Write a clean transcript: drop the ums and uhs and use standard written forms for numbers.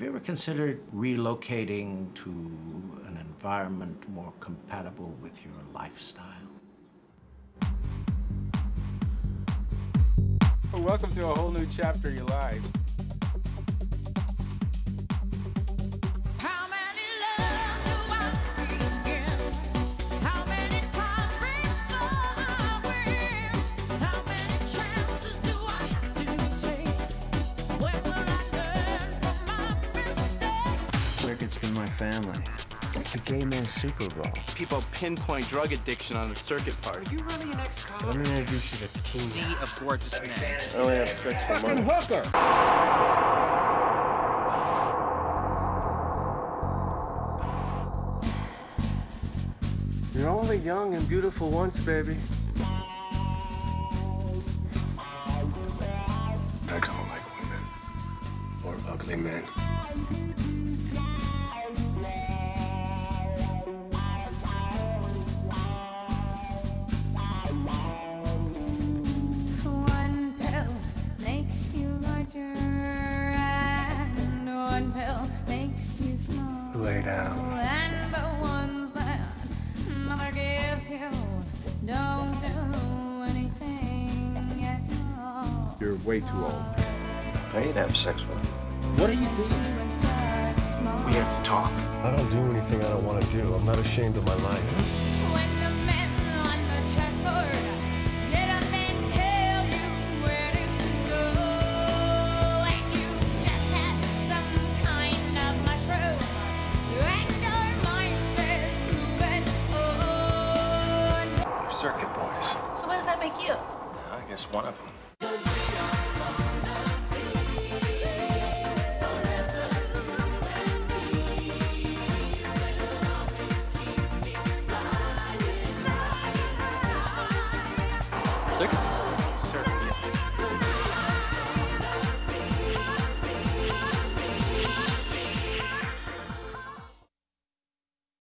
Have you ever considered relocating to an environment more compatible with your lifestyle? Well, welcome to a whole new chapter of your life. Circuit's been my family. It's a gay man's Super Bowl. People pinpoint drug addiction on a circuit party. Are you running an ex-con? Let me introduce you to Tina. Sea of gorgeous men. I only have sex for money. Fucking hooker! You're only young and beautiful once, baby. I don't like women or ugly men. Makes you small. Lay down. And the ones that mother gives you don't do anything at all. You're way too old. I ain't have sex with her. What are you doing? We have to talk. I don't do anything I don't want to do. I'm not ashamed of my life. When the men on the chessboard get up and tell you where to go, and you just had some kind of mushroom, and your mind is moving on. They're circuit boys. So what does that make you? I guess one of them. Circuit.